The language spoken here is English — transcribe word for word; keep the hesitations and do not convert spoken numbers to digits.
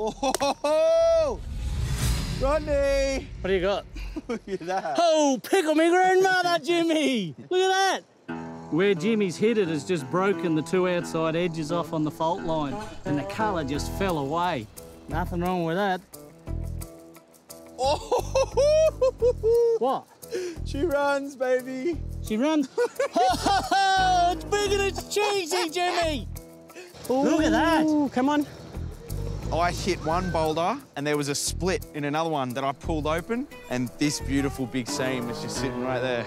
Oh, ho, ho, ho. Rodney! What do you got? Look at that. Oh, pickle me grandmother, Jimmy! Look at that. Where Jimmy's headed has just broken the two outside edges off on the fault line, and the colour just fell away. Nothing wrong with that. Oh! What? She runs, baby. She runs? Oh, it's big and it's cheesy, Jimmy! Ooh, look at that. Come on. I hit one boulder and there was a split in another one that I pulled open, and this beautiful big seam is just sitting right there.